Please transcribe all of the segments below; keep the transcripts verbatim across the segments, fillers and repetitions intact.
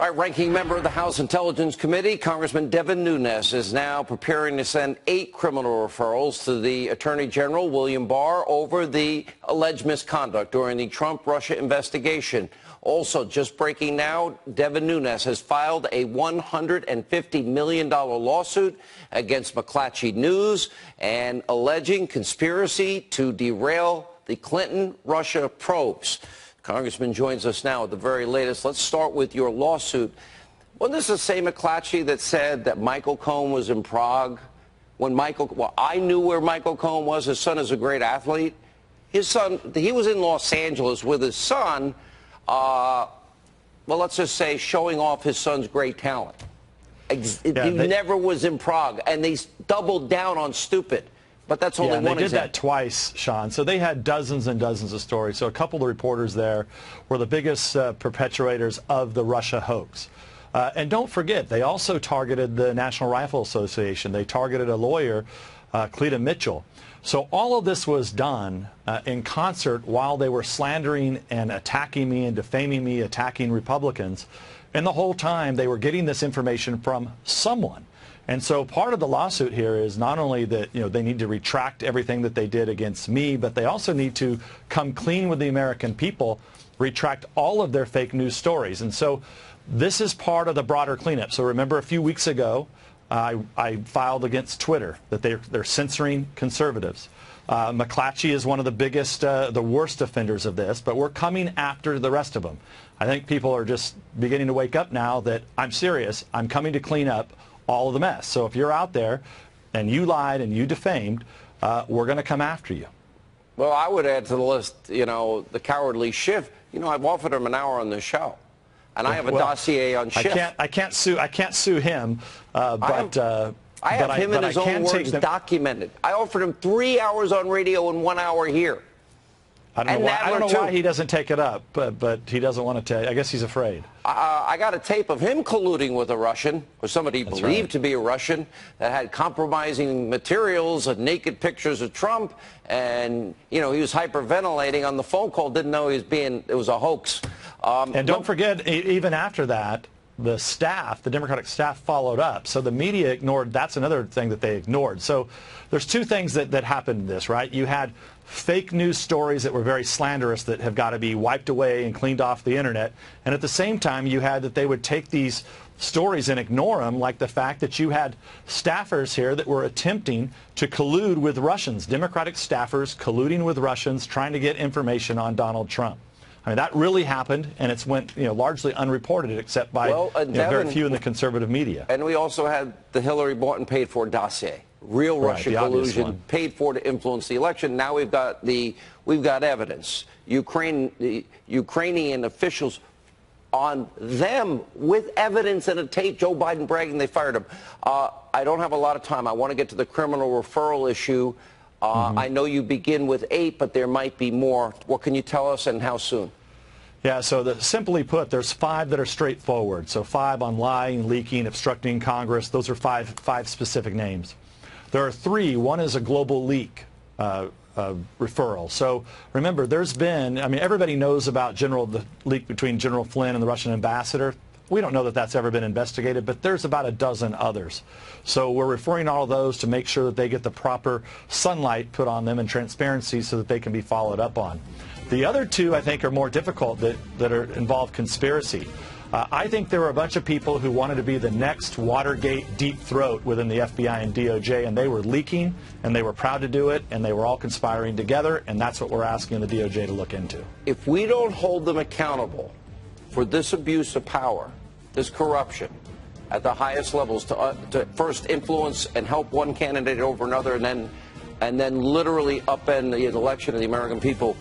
All right, ranking member of the House Intelligence Committee, Congressman Devin Nunes, is now preparing to send eight criminal referrals to the Attorney General, William Barr, over the alleged misconduct during the Trump-Russia investigation. Also, just breaking now, Devin Nunes has filed a one hundred fifty million dollars lawsuit against McClatchy News and alleging conspiracy to derail the Clinton-Russia probes. Congressman joins us now at the very latest. Let's start with your lawsuit. Wasn't this the same McClatchy that said that Michael Cohen was in Prague? When Michael, well, I knew where Michael Cohen was. His son is a great athlete. His son, he was in Los Angeles with his son, uh, well, let's just say showing off his son's great talent. Ex yeah, he they, never was in Prague, and they doubled down on stupid. But that's only yeah, one example. They did that twice, Sean. So they had dozens and dozens of stories. So a couple of the reporters there were the biggest uh, perpetuators of the Russia hoax. Uh, and don't forget, they also targeted the National Rifle Association. They targeted a lawyer, uh, Cleta Mitchell. So all of this was done uh, in concert while they were slandering and attacking me and defaming me, attacking Republicans. And the whole time they were getting this information from someone. And so part of the lawsuit here is not only that, you know, they need to retract everything that they did against me, but they also need to come clean with the American people, retract all of their fake news stories. And so this is part of the broader cleanup. So remember a few weeks ago, uh, I, I filed against Twitter that they're, they're censoring conservatives. Uh, McClatchy is one of the biggest, uh, the worst offenders of this, but we're coming after the rest of them. I think people are just beginning to wake up now that I'm serious, I'm coming to clean up all of the mess. So if you're out there and you lied and you defamed, uh, we're going to come after you. Well, I would add to the list, you know, the cowardly Schiff. You know, I've offered him an hour on this show, and I have a well, dossier on Schiff. I can't, I can't sue. I can't sue him, uh, but I have, uh, I have but him I, in his own words documented. I offered him three hours on radio and one hour here. I don't know, why, I don't know why he doesn't take it up, but, but he doesn't want to take. I guess he's afraid. Uh, I got a tape of him colluding with a Russian, or somebody That's believed right. to be a Russian, that had compromising materials and naked pictures of Trump, and you know he was hyperventilating on the phone call. Didn't know he was being. It was a hoax. Um, and don't forget, even after that, the staff, the Democratic staff, followed up. So the media ignored. That's another thing that they ignored. So there's two things that, that happened in this, right? You had fake news stories that were very slanderous that have got to be wiped away and cleaned off the internet. And at the same time, you had that they would take these stories and ignore them, like the fact that you had staffers here that were attempting to collude with Russians, Democratic staffers colluding with Russians, trying to get information on Donald Trump. I mean, that really happened, and it's went, you know, largely unreported except by well, uh, Devin, you know, very few in the conservative media. And we also had the Hillary bought and paid for dossier. Real Russian right, collusion paid for to influence the election. Now we've got the we've got evidence. Ukraine, the Ukrainian officials on them with evidence and a tape. Joe Biden bragging they fired him. Uh, I don't have a lot of time. I want to get to the criminal referral issue. Uh, mm-hmm. I know you begin with eight, but there might be more. What can you tell us, and how soon? Yeah, so the, simply put, there's five that are straightforward. So five on lying, leaking, obstructing Congress. Those are five five specific names. There are three. One is a global leak uh, uh, referral. So remember, there's been, I mean, everybody knows about General the leak between General Flynn and the Russian ambassador. We don't know that that's ever been investigated, but there's about a dozen others. So we're referring all of those to make sure that they get the proper sunlight put on them and transparency so that they can be followed up on. The other two, I think, are more difficult that, that are, involve conspiracy. Uh, I think there were a bunch of people who wanted to be the next Watergate deep throat within the F B I and D O J, and they were leaking, and they were proud to do it, and they were all conspiring together, and that's what we're asking the D O J to look into. If we don't hold them accountable for this abuse of power, this corruption at the highest levels to, uh, to first influence and help one candidate over another, and then, and then literally upend the election of the American people,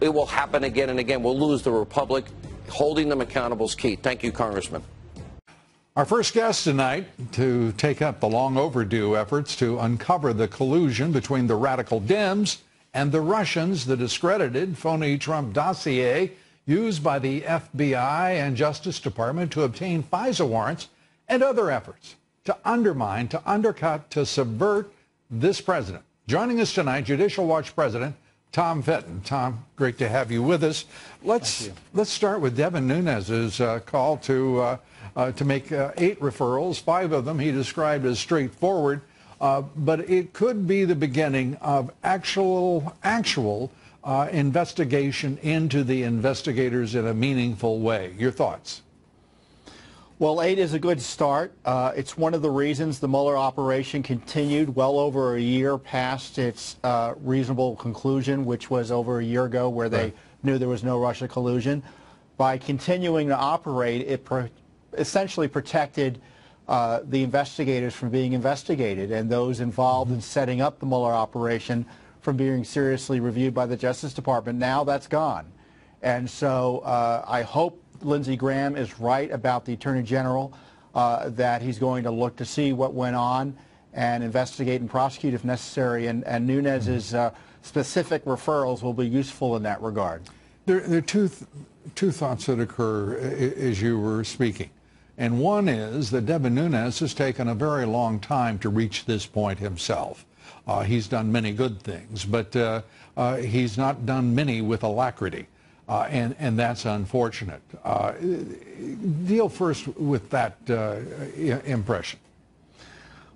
it will happen again and again. We'll lose the republic. Holding them accountable is key. Thank you, Congressman. Our first guest tonight to take up the long overdue efforts to uncover the collusion between the radical Dems and the Russians, the discredited phony Trump dossier used by the F B I and Justice Department to obtain FISA warrants and other efforts to undermine, to undercut, to subvert this president. Joining us tonight, Judicial Watch President Tom Fitton. Tom, great to have you with us. Let's let's start with Devin Nunes's uh, call to uh, uh, to make uh, eight referrals. Five of them he described as straightforward, uh, but it could be the beginning of actual actual uh, investigation into the investigators in a meaningful way. Your thoughts? Well, eight is a good start. Uh, it's one of the reasons the Mueller operation continued well over a year past its uh, reasonable conclusion, which was over a year ago, where they right. knew there was no Russia collusion. By continuing to operate, it pro essentially protected uh, the investigators from being investigated and those involved mm-hmm. in setting up the Mueller operation from being seriously reviewed by the Justice Department. Now that's gone. And so uh, I hope Lindsey Graham is right about the Attorney General, uh, that he's going to look to see what went on and investigate and prosecute if necessary, and, and Nunes's uh, specific referrals will be useful in that regard. There, there are two, th two thoughts that occur as you were speaking, and one is that Devin Nunes has taken a very long time to reach this point himself. Uh, he's done many good things, but uh, uh, he's not done many with alacrity. Uh, and, and that's unfortunate. Uh, deal first with that uh, impression.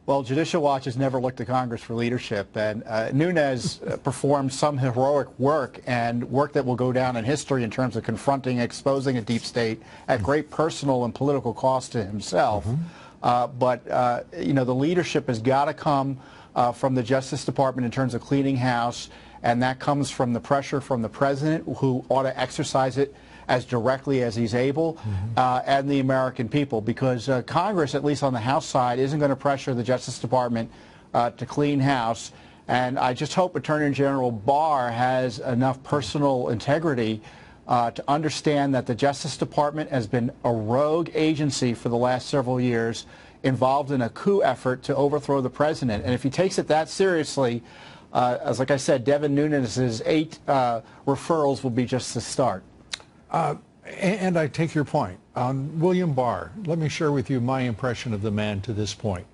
Well, Judicial Watch has never looked to Congress for leadership, and uh, Nunes performed some heroic work, and work that will go down in history in terms of confronting, exposing a deep state at great personal and political cost to himself. Mm-hmm. uh, but uh, you know, the leadership has got to come uh, from the Justice Department in terms of cleaning house. And that comes from the pressure from the president, who ought to exercise it as directly as he's able, mm-hmm. uh, and the American people, because uh, Congress, at least on the House side, isn't going to pressure the Justice Department uh, to clean house. And I just hope Attorney General Barr has enough personal integrity uh, to understand that the Justice Department has been a rogue agency for the last several years, involved in a coup effort to overthrow the president. And if he takes it that seriously, Uh, as like I said, Devin Nunes's eight uh, referrals will be just the start. Uh, and I take your point. Um, William Barr, let me share with you my impression of the man to this point.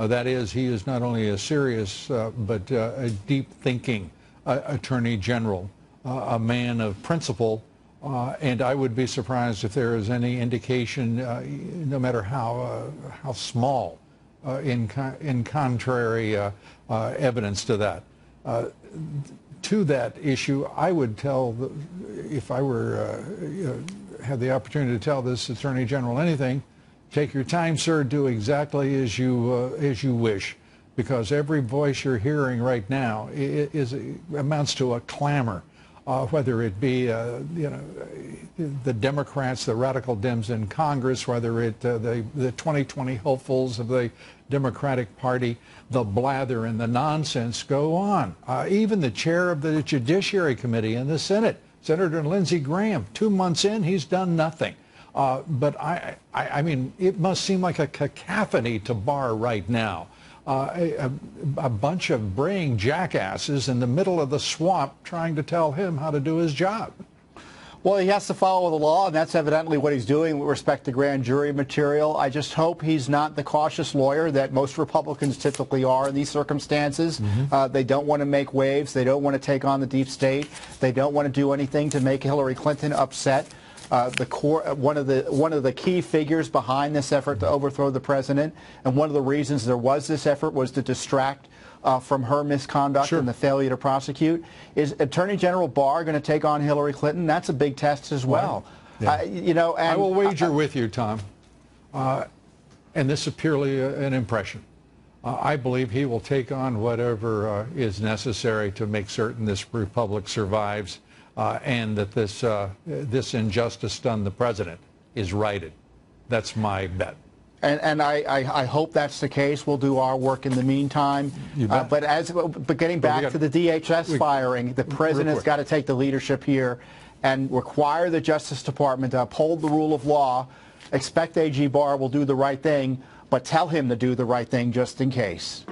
Uh, that is, he is not only a serious uh, but uh, a deep-thinking uh, attorney general, uh, a man of principle, uh, and I would be surprised if there is any indication, uh, no matter how, uh, how small, uh, in, con in contrary uh, uh, evidence to that. Uh, to that issue, I would tell, the, if I were, uh, you know, had the opportunity to tell this Attorney General anything, take your time, sir, do exactly as you, uh, as you wish, because every voice you're hearing right now is, is amounts to a clamor, uh, whether it be, uh, you know, the Democrats, the radical Dems in Congress, whether it, uh, the, the twenty twenty hopefuls of the Democratic Party, the blather and the nonsense go on. Uh, even the chair of the Judiciary Committee in the Senate, Senator Lindsey Graham, two months in, he's done nothing. Uh, but I, I, I mean, it must seem like a cacophony to Barr right now. Uh, a, a bunch of braying jackasses in the middle of the swamp trying to tell him how to do his job. Well, he has to follow the law, and that's evidently what he's doing with respect to grand jury material. I just hope he's not the cautious lawyer that most Republicans typically are in these circumstances. Mm-hmm. uh, they don't want to make waves. They don't want to take on the deep state. They don't want to do anything to make Hillary Clinton upset. Uh, the core, one of the one of the key figures behind this effort to overthrow the president, and one of the reasons there was this effort was to distract Uh, from her misconduct sure. and the failure to prosecute. Is Attorney General Barr going to take on Hillary Clinton? That's a big test as well. Yeah. Uh, you know, and I will wager I, with you, Tom, uh, and this is purely a, an impression. Uh, I believe he will take on whatever uh, is necessary to make certain this republic survives uh, and that this uh, this injustice done the president is righted. That's my bet. And, and I, I, I hope that's the case. We'll do our work in the meantime. Uh, but as but getting back but got, to the D H S we, firing, the president's got to take the leadership here and require the Justice Department to uphold the rule of law. Expect A G Barr will do the right thing, but tell him to do the right thing just in case.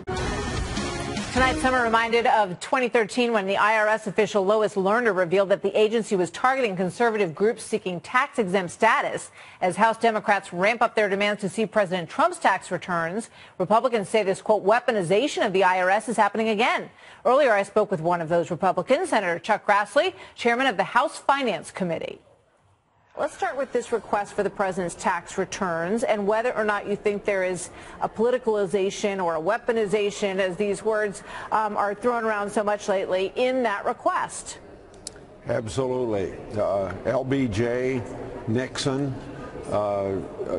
Tonight, some are reminded of twenty thirteen when the I R S official Lois Lerner revealed that the agency was targeting conservative groups seeking tax-exempt status. As House Democrats ramp up their demands to see President Trump's tax returns, Republicans say this, quote, weaponization of the I R S is happening again. Earlier, I spoke with one of those Republicans, Senator Chuck Grassley, chairman of the House Finance Committee. Let's start with this request for the president's tax returns and whether or not you think there is a politicalization or a weaponization, as these words um, are thrown around so much lately, in that request. Absolutely. Uh, L B J, Nixon uh,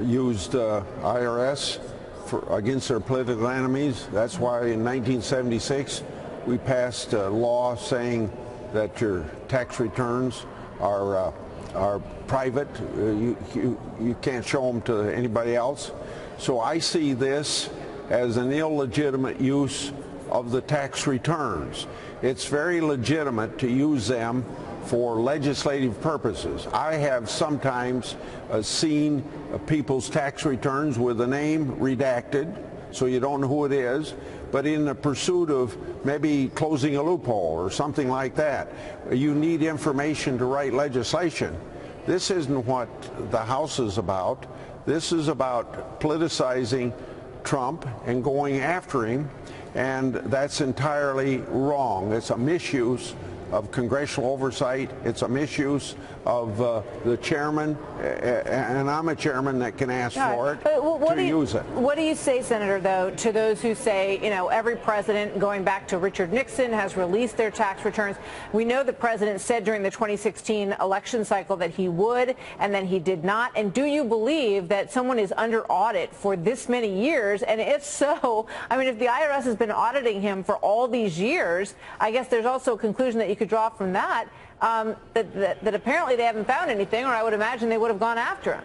used uh, I R S for, against their political enemies. That's why in nineteen seventy-six we passed a law saying that your tax returns are uh, are private. You, you you can't show them to anybody else. So I see this as an illegitimate use of the tax returns. It's very legitimate to use them for legislative purposes. I have sometimes uh, seen uh, people's tax returns with the name redacted, so you don't know who it is, but in the pursuit of maybe closing a loophole or something like that. You need information to write legislation. This isn't what the House is about. This is about politicizing Trump and going after him, and that's entirely wrong. It's a misuse of congressional oversight. It's a misuse of uh, the chairman, and I'm a chairman that can ask right. for it but, well, what to do you, use it. What do you say, Senator, though, to those who say, you know, every president, going back to Richard Nixon, has released their tax returns? We know the president said during the twenty sixteen election cycle that he would, and then he did not. And do you believe that someone is under audit for this many years? And if so, I mean, if the I R S has been auditing him for all these years, I guess there's also a conclusion that you could draw from that, um, that, that that apparently they haven't found anything, or I would imagine they would have gone after him.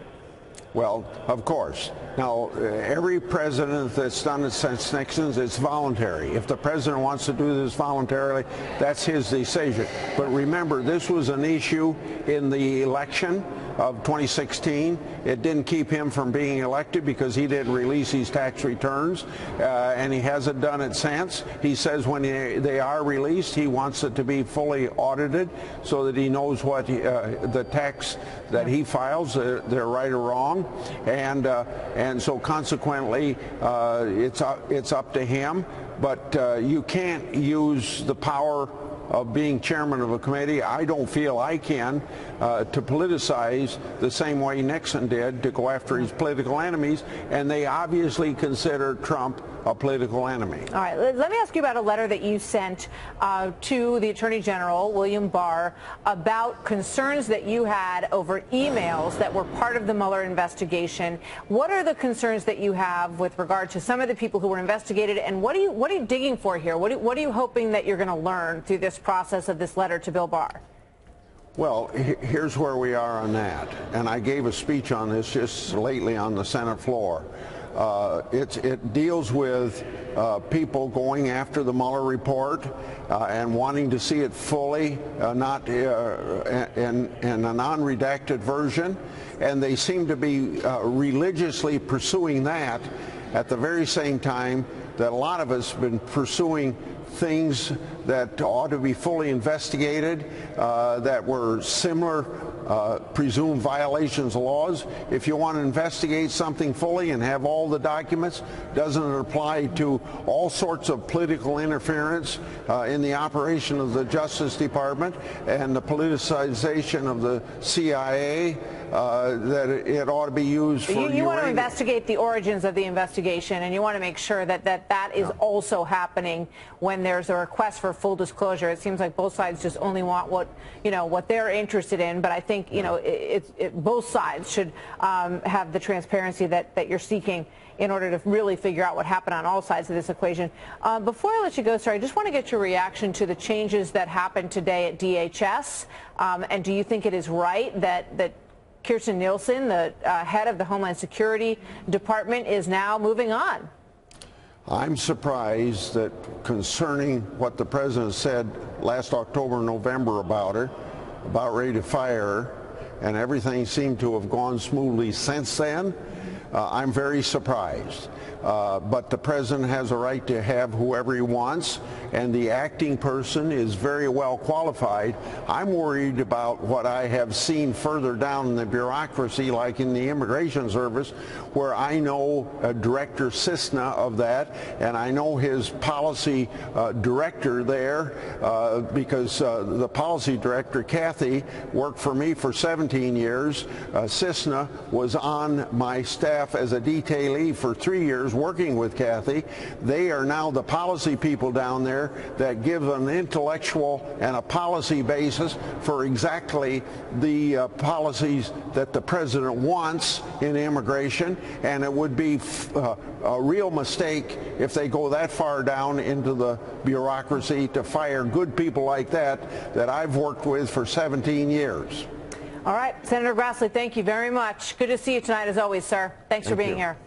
Well, of course. Now, every president that's done it since Nixon's, it's voluntary. If the president wants to do this voluntarily, that's his decision. But remember, this was an issue in the election of twenty sixteen. It didn't keep him from being elected because he didn't release his tax returns, uh, and he hasn't done it since. He says when he, they are released, he wants it to be fully audited so that he knows what he, uh, the tax that he files, uh, they're right or wrong, and uh, and so consequently, uh, it's uh, it's up to him. But uh, you can't use the power of being chairman of a committee, I don't feel I can, uh, to politicize the same way Nixon did to go after his political enemies, and they obviously consider Trump a political enemy. All right, let me ask you about a letter that you sent uh, to the Attorney General, William Barr, about concerns that you had over emails that were part of the Mueller investigation. What are the concerns that you have with regard to some of the people who were investigated, and what are you, what are you digging for here? What are, what are you hoping that you're going to learn through this process of this letter to Bill Barr? Well, here's where we are on that, and I gave a speech on this just lately on the Senate floor. Uh, it's, it deals with uh, people going after the Mueller report uh, and wanting to see it fully, uh, not uh, in, in a non-redacted version, and they seem to be uh, religiously pursuing that at the very same time that a lot of us have been pursuing things that ought to be fully investigated, uh, that were similar uh, presumed violations of laws. If you want to investigate something fully and have all the documents, doesn't it apply to all sorts of political interference uh, in the operation of the Justice Department and the politicization of the C I A? Uh, that it ought to be used for you, you want to investigate the origins of the investigation, and you want to make sure that that, that is yeah. also happening when there's a request for full disclosure. It seems like both sides just only want what, you know, what they're interested in, but I think, you yeah. know, it, it, both sides should um, have the transparency that, that you're seeking in order to really figure out what happened on all sides of this equation. Uh, before I let you go, sir, I just want to get your reaction to the changes that happened today at D H S, um, and do you think it is right that, that Kirsten Nielsen, the uh, head of the Homeland Security Department, is now moving on? I'm surprised that concerning what the president said last October and November about her, about ready to fire her, and everything seemed to have gone smoothly since then, Uh, I'm very surprised. Uh, but the president has a right to have whoever he wants, and the acting person is very well qualified. I'm worried about what I have seen further down in the bureaucracy, like in the Immigration Service, where I know uh, Director Cisna of that, and I know his policy uh, director there, uh, because uh, the policy director, Kathy, worked for me for seventeen years. Uh, Cisna was on my staff as a detailee for three years. Working with Kathy. They are now the policy people down there that give an intellectual and a policy basis for exactly the uh, policies that the president wants in immigration, and it would be f uh, a real mistake if they go that far down into the bureaucracy to fire good people like that that I've worked with for seventeen years. All right, Senator Grassley, thank you very much. Good to see you tonight as always, sir. Thanks thank for being you. here.